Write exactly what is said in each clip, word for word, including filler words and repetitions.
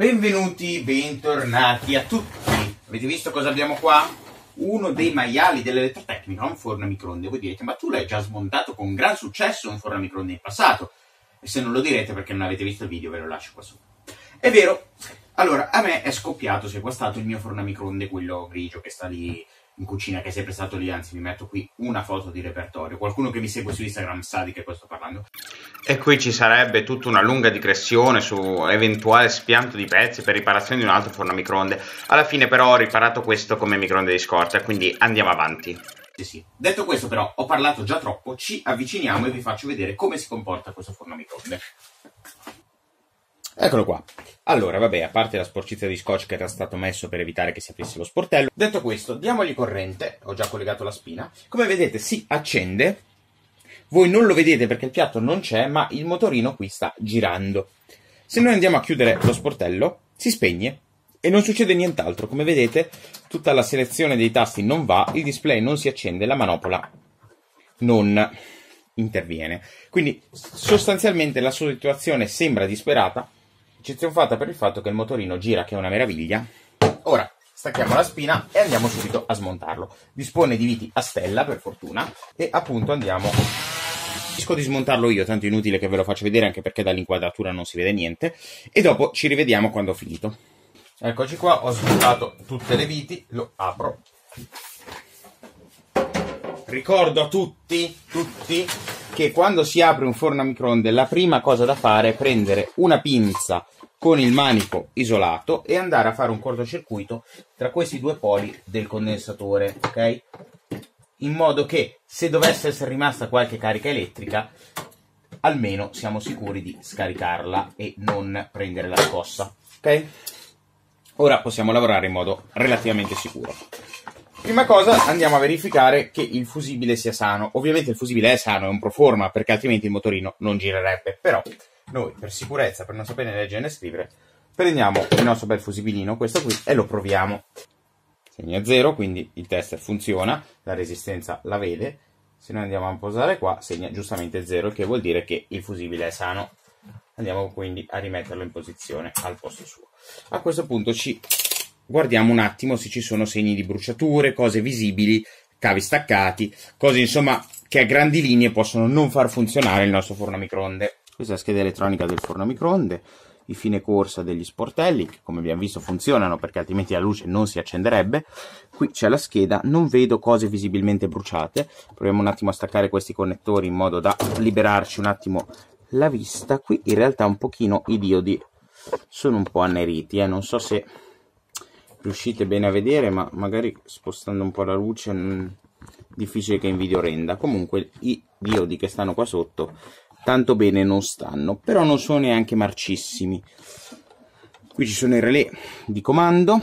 Benvenuti, bentornati a tutti. Avete visto cosa abbiamo qua? Uno dei maiali dell'elettrotecnica, un forno a microonde. Voi direte, ma tu l'hai già smontato con gran successo un forno a microonde in passato. E se non lo direte perché non avete visto il video, ve lo lascio qua sopra. È vero. Allora, a me è scoppiato, sequestrato il mio forno a microonde, quello grigio che sta lì in cucina, che è sempre stato lì. Anzi, vi metto qui una foto di repertorio. Qualcuno che mi segue su Instagram sa di che cosa sto parlando. E qui ci sarebbe tutta una lunga digressione su eventuale spianto di pezzi per riparazione di un altro forno a microonde. Alla fine però ho riparato questo come microonde di scorta, quindi andiamo avanti. Sì, sì. Detto questo però, ho parlato già troppo, ci avviciniamo e vi faccio vedere come si comporta questo forno a microonde. Eccolo qua. Allora, vabbè, a parte la sporcizia di scotch che era stato messo per evitare che si aprisse lo sportello. Detto questo, diamogli corrente, ho già collegato la spina. Come vedete si accende. Voi non lo vedete perché il piatto non c'è, ma il motorino qui sta girando. Se noi andiamo a chiudere lo sportello, si spegne e non succede nient'altro. Come vedete, tutta la selezione dei tasti non va, il display non si accende, la manopola non interviene. Quindi sostanzialmente la sua situazione sembra disperata, eccezione fatta per il fatto che il motorino gira, che è una meraviglia. Ora stacchiamo la spina e andiamo subito a smontarlo. Dispone di viti a stella, per fortuna, e appunto andiamo... Riesco di smontarlo io, tanto inutile che ve lo faccio vedere, anche perché dall'inquadratura non si vede niente. E dopo ci rivediamo quando ho finito. Eccoci qua, ho smontato tutte le viti, lo apro. Ricordo a tutti, tutti, che quando si apre un forno a microonde la prima cosa da fare è prendere una pinza con il manico isolato e andare a fare un cortocircuito tra questi due poli del condensatore, ok? In modo che se dovesse essere rimasta qualche carica elettrica almeno siamo sicuri di scaricarla e non prendere la scossa, ok? Ora possiamo lavorare in modo relativamente sicuro. Prima cosa andiamo a verificare che il fusibile sia sano. Ovviamente il fusibile è sano, è un proforma, perché altrimenti il motorino non girerebbe, però noi per sicurezza, per non sapere leggere né scrivere, prendiamo il nostro bel fusibilino, questo qui, e lo proviamo. Segna zero, quindi il tester funziona, la resistenza la vede. Se noi andiamo a posare qua, segna giustamente zero, che vuol dire che il fusibile è sano. Andiamo quindi a rimetterlo in posizione al posto suo. A questo punto ci guardiamo un attimo se ci sono segni di bruciature, cose visibili, cavi staccati, cose insomma che a grandi linee possono non far funzionare il nostro forno a microonde. Questa è la scheda elettronica del forno a microonde, i fine corsa degli sportelli, che come abbiamo visto funzionano perché altrimenti la luce non si accenderebbe. Qui c'è la scheda, non vedo cose visibilmente bruciate. Proviamo un attimo a staccare questi connettori in modo da liberarci un attimo la vista. Qui in realtà un pochino i diodi sono un po' anneriti, eh? Non so se riuscite bene a vedere, ma magari spostando un po' la luce mh, difficile che in video renda. Comunque i diodi che stanno qua sotto tanto bene non stanno, però non sono neanche marcissimi. Qui ci sono i relè di comando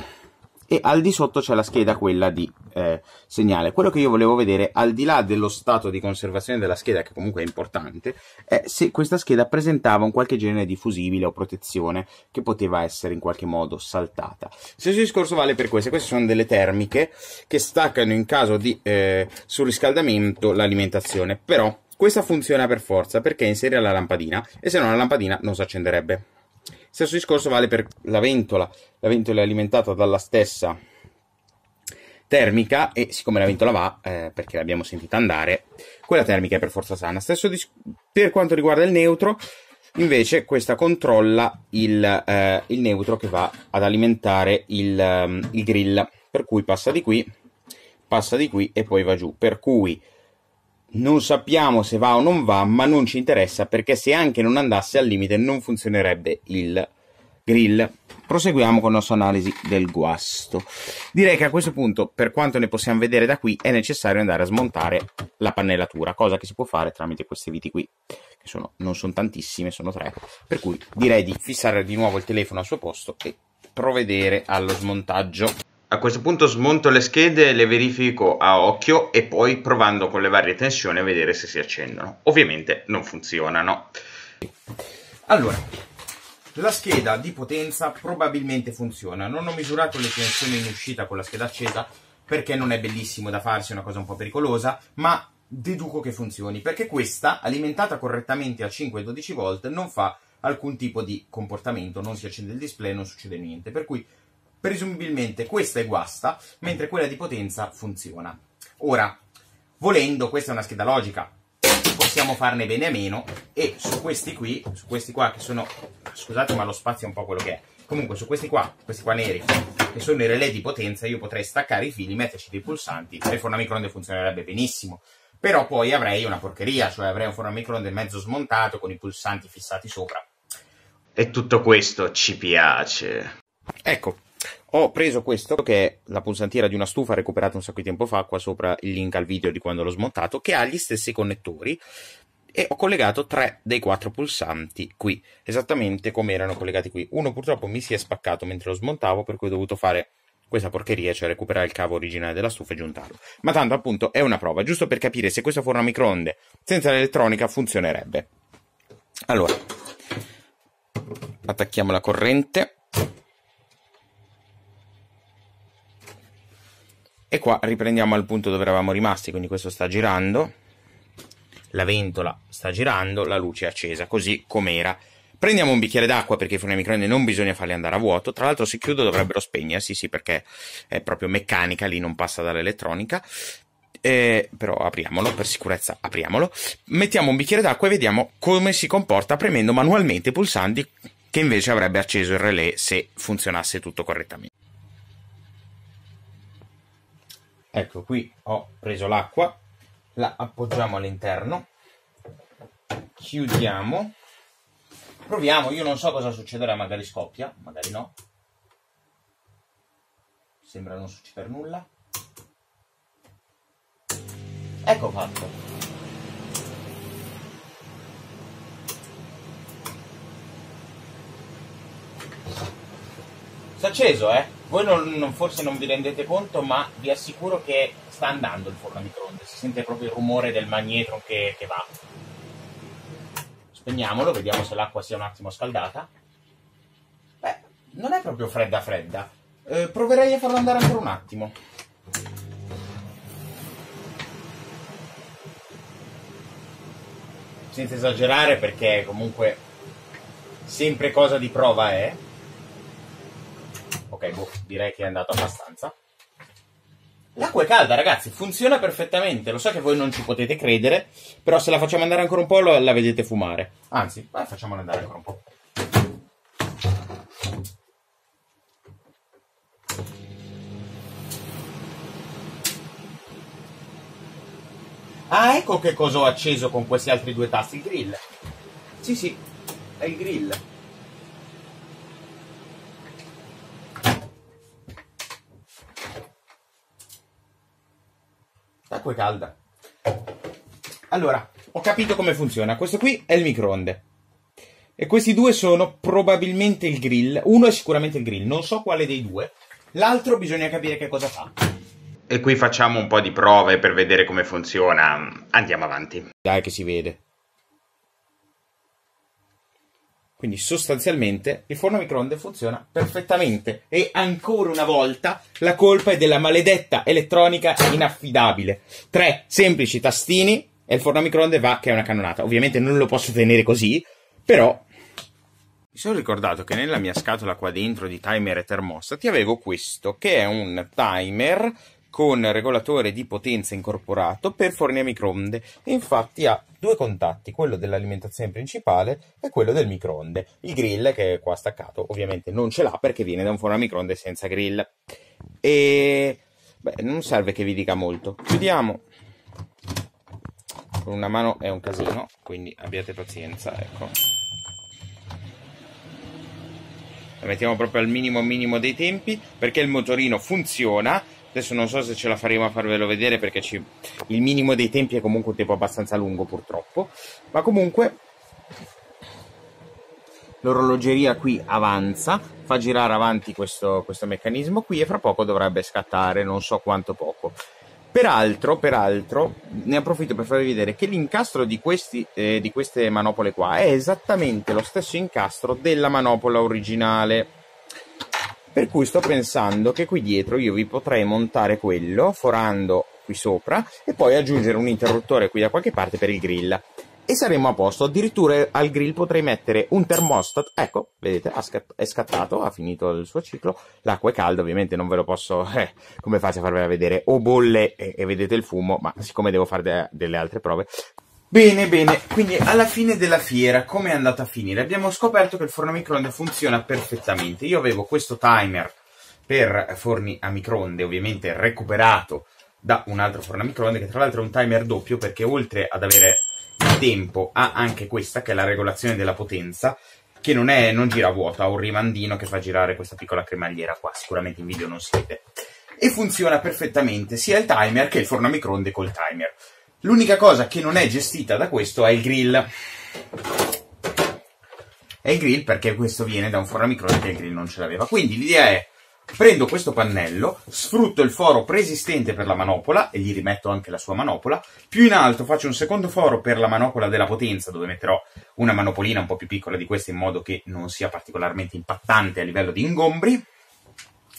e al di sotto c'è la scheda, quella di eh, segnale. Quello che io volevo vedere, al di là dello stato di conservazione della scheda, che comunque è importante, è se questa scheda presentava un qualche genere di fusibile o protezione che poteva essere in qualche modo saltata. Stesso discorso vale per queste, queste sono delle termiche che staccano in caso di eh, surriscaldamento l'alimentazione, però questa funziona per forza perché è in serie alla lampadina e se no la lampadina non si accenderebbe. Stesso discorso vale per la ventola, la ventola è alimentata dalla stessa termica e siccome la ventola va, eh, perché l'abbiamo sentita andare, quella termica è per forza sana. Stesso per quanto riguarda il neutro, invece questa controlla il, eh, il neutro che va ad alimentare il, um, il grill, per cui passa di qui, passa di qui e poi va giù, per cui non sappiamo se va o non va, ma non ci interessa perché se anche non andasse al limite non funzionerebbe il grill. Proseguiamo con la nostra analisi del guasto. Direi che a questo punto, per quanto ne possiamo vedere da qui, è necessario andare a smontare la pannellatura, cosa che si può fare tramite queste viti qui, che sono, non sono tantissime, sono tre, per cui direi di fissare di nuovo il telefono al suo posto e provvedere allo smontaggio. A questo punto smonto le schede, le verifico a occhio e poi provando con le varie tensioni a vedere se si accendono. Ovviamente non funzionano. Allora, la scheda di potenza probabilmente funziona. Non ho misurato le tensioni in uscita con la scheda accesa perché non è bellissimo da farsi, è una cosa un po' pericolosa, ma deduco che funzioni perché questa, alimentata correttamente a cinque e dodici volt, non fa alcun tipo di comportamento, non si accende il display, non succede niente, per cui presumibilmente questa è guasta, mentre quella di potenza funziona. Ora, volendo, questa è una scheda logica, possiamo farne bene a meno, e su questi qui, su questi qua che sono, scusate ma lo spazio è un po' quello che è, comunque su questi qua, questi qua neri, che sono i relè di potenza, io potrei staccare i fili, metterci dei pulsanti, e il forno a microonde funzionerebbe benissimo, però poi avrei una porcheria, cioè avrei un forno a microonde mezzo smontato con i pulsanti fissati sopra. E tutto questo ci piace. Ecco, ho preso questo che è la pulsantiera di una stufa recuperata un sacco di tempo fa, qua sopra il link al video di quando l'ho smontato, che ha gli stessi connettori, e ho collegato tre dei quattro pulsanti qui, esattamente come erano collegati qui. Uno purtroppo mi si è spaccato mentre lo smontavo, per cui ho dovuto fare questa porcheria, cioè recuperare il cavo originale della stufa e giuntarlo. Ma tanto appunto è una prova, giusto per capire se questo forno a microonde senza l'elettronica funzionerebbe. Allora, attacchiamo la corrente. E qua riprendiamo al punto dove eravamo rimasti, quindi questo sta girando, la ventola sta girando, la luce è accesa, così com'era. Prendiamo un bicchiere d'acqua perché i forni a microonde non bisogna farli andare a vuoto, tra l'altro se chiudo dovrebbero spegnersi, sì perché è proprio meccanica, lì non passa dall'elettronica, eh, però apriamolo, per sicurezza apriamolo, mettiamo un bicchiere d'acqua e vediamo come si comporta premendo manualmente i pulsanti che invece avrebbe acceso il relè se funzionasse tutto correttamente. Ecco, qui ho preso l'acqua, la appoggiamo all'interno, chiudiamo, proviamo, io non so cosa succederà, magari scoppia, magari no, sembra non succedere nulla. Ecco fatto. Sta acceso, eh? Voi non, non, forse non vi rendete conto, ma vi assicuro che sta andando il forno a microonde, si sente proprio il rumore del magnetron che, che va. Spegniamolo, vediamo se l'acqua sia un attimo scaldata. Beh, non è proprio fredda fredda, eh, proverei a farla andare ancora un attimo. Senza esagerare perché comunque sempre cosa di prova è. Ok, boh, direi che è andato abbastanza. L'acqua è calda, ragazzi, funziona perfettamente. Lo so che voi non ci potete credere, però se la facciamo andare ancora un po' la vedete fumare. Anzi, vai, facciamola andare ancora un po'. Ah, ecco che cosa ho acceso con questi altri due tasti, il grill. Sì, sì, è il grill. L'acqua è calda. Allora, ho capito come funziona. Questo qui è il microonde e questi due sono probabilmente il grill. Uno è sicuramente il grill, non so quale dei due. L'altro bisogna capire che cosa fa. E qui facciamo un po' di prove per vedere come funziona. Andiamo avanti. Dai che si vede. Quindi sostanzialmente il forno a microonde funziona perfettamente e ancora una volta la colpa è della maledetta elettronica inaffidabile. Tre semplici tastini e il forno a microonde va che è una cannonata. Ovviamente non lo posso tenere così, però... Mi sono ricordato che nella mia scatola qua dentro di timer e termostati avevo questo, che è un timer con regolatore di potenza incorporato per forni a microonde. Infatti ha due contatti, quello dell'alimentazione principale e quello del microonde. Il grill che è qua staccato ovviamente non ce l'ha perché viene da un forno a microonde senza grill. E beh, non serve che vi dica molto. Chiudiamo. Con una mano è un casino, quindi abbiate pazienza, ecco. La mettiamo proprio al minimo minimo dei tempi perché il motorino funziona. Adesso non so se ce la faremo a farvelo vedere perché ci... il minimo dei tempi è comunque un tempo abbastanza lungo purtroppo, ma comunque l'orologeria qui avanza, fa girare avanti questo, questo meccanismo qui e fra poco dovrebbe scattare, non so quanto poco. Peraltro, peraltro ne approfitto per farvi vedere che l'incastro di, questi, eh, di queste manopole qua è esattamente lo stesso incastro della manopola originale. Per cui sto pensando che qui dietro io vi potrei montare quello, forando qui sopra, e poi aggiungere un interruttore qui da qualche parte per il grill. e saremo a posto. Addirittura al grill potrei mettere un termostato. Ecco, vedete, è scattato, ha finito il suo ciclo. L'acqua è calda, ovviamente non ve lo posso... Eh, come faccio a farvela vedere? O bolle e, e vedete il fumo, ma siccome devo fare de- delle altre prove... Bene, bene, quindi alla fine della fiera come è andata a finire? Abbiamo scoperto che il forno a microonde funziona perfettamente. Io avevo questo timer per forni a microonde, ovviamente recuperato da un altro forno a microonde, che tra l'altro è un timer doppio, perché oltre ad avere il tempo ha anche questa, che è la regolazione della potenza, che non, è, non gira a vuoto, ha un rimandino che fa girare questa piccola cremagliera qua, sicuramente in video non si vede. E funziona perfettamente sia il timer che il forno a microonde col timer. L'unica cosa che non è gestita da questo è il grill. È il grill perché questo viene da un forno a microonde che il grill non ce l'aveva. Quindi l'idea è: prendo questo pannello, sfrutto il foro preesistente per la manopola e gli rimetto anche la sua manopola, più in alto faccio un secondo foro per la manopola della potenza, dove metterò una manopolina un po' più piccola di questa in modo che non sia particolarmente impattante a livello di ingombri,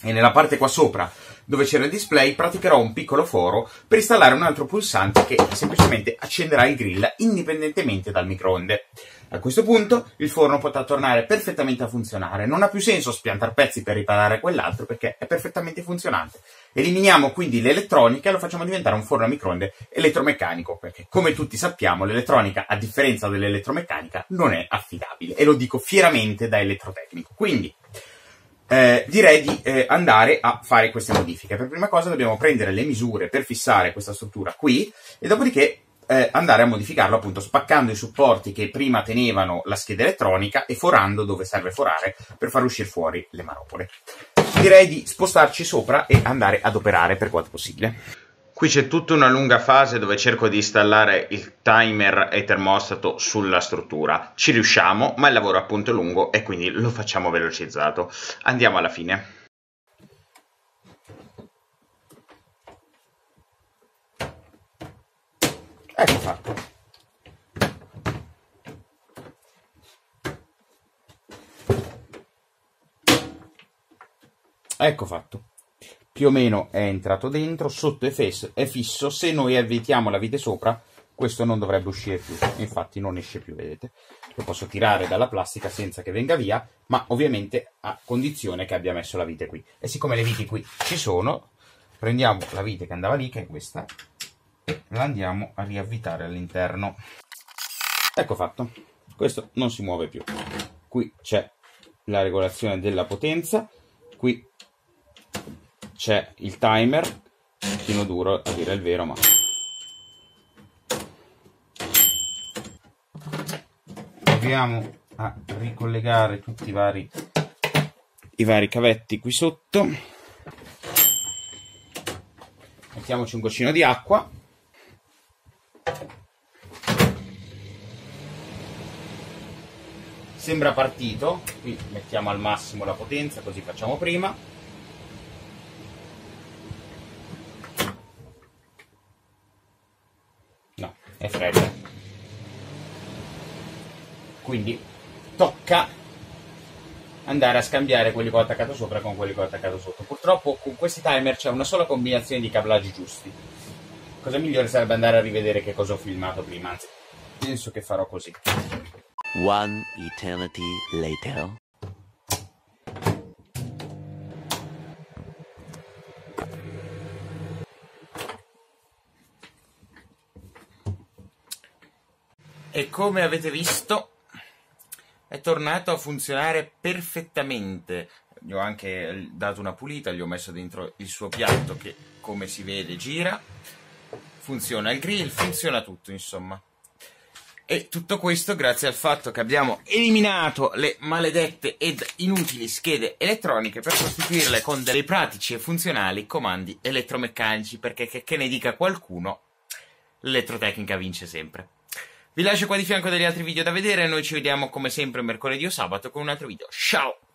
e nella parte qua sopra dove c'era il display praticherò un piccolo foro per installare un altro pulsante che semplicemente accenderà il grill indipendentemente dal microonde. A questo punto il forno potrà tornare perfettamente a funzionare, non ha più senso spiantare pezzi per riparare quell'altro perché è perfettamente funzionante. Eliminiamo quindi l'elettronica e lo facciamo diventare un forno a microonde elettromeccanico, perché come tutti sappiamo l'elettronica, a differenza dell'elettromeccanica, non è affidabile, e lo dico fieramente da elettrotecnico. Quindi eh, direi di eh, andare a fare queste modifiche. Per prima cosa dobbiamo prendere le misure per fissare questa struttura qui e dopodiché Eh, andare a modificarlo, appunto spaccando i supporti che prima tenevano la scheda elettronica e forando dove serve forare per far uscire fuori le manopole. Direi di spostarci sopra e andare ad operare per quanto possibile. Qui c'è tutta una lunga fase dove cerco di installare il timer e termostato sulla struttura. Ci riusciamo, ma il lavoro è appunto lungo e quindi lo facciamo velocizzato. Andiamo alla fine. Ecco fatto. Ecco fatto. Più o meno è entrato dentro, sotto è, è fisso. Se noi avvitiamo la vite sopra, questo non dovrebbe uscire più. Infatti non esce più, vedete. Lo posso tirare dalla plastica senza che venga via, ma ovviamente a condizione che abbia messo la vite qui. E siccome le viti qui ci sono, prendiamo la vite che andava lì, che è questa, e la andiamo a riavvitare all'interno. Ecco fatto, questo non si muove più. Qui c'è la regolazione della potenza, qui c'è il timer, un pochino duro a dire il vero, ma proviamo a ricollegare tutti i vari, i vari cavetti qui sotto. Mettiamoci un goccino di acqua. Sembra partito, qui mettiamo al massimo la potenza, così facciamo prima. No, è fredda. Quindi tocca andare a scambiare quelli che ho attaccato sopra con quelli che ho attaccato sotto. Purtroppo con questi timer c'è una sola combinazione di cablaggi giusti. Cosa migliore sarebbe andare a rivedere che cosa ho filmato prima, anzi penso che farò così. One eternity later. E come avete visto è tornato a funzionare perfettamente. Gli ho anche dato una pulita, gli ho messo dentro il suo piatto che, come si vede, gira. Funziona il grill, funziona tutto, insomma. E tutto questo grazie al fatto che abbiamo eliminato le maledette ed inutili schede elettroniche per sostituirle con dei pratici e funzionali comandi elettromeccanici, perché che, che ne dica qualcuno, l'elettrotecnica vince sempre. Vi lascio qua di fianco degli altri video da vedere e noi ci vediamo come sempre mercoledì o sabato con un altro video. Ciao!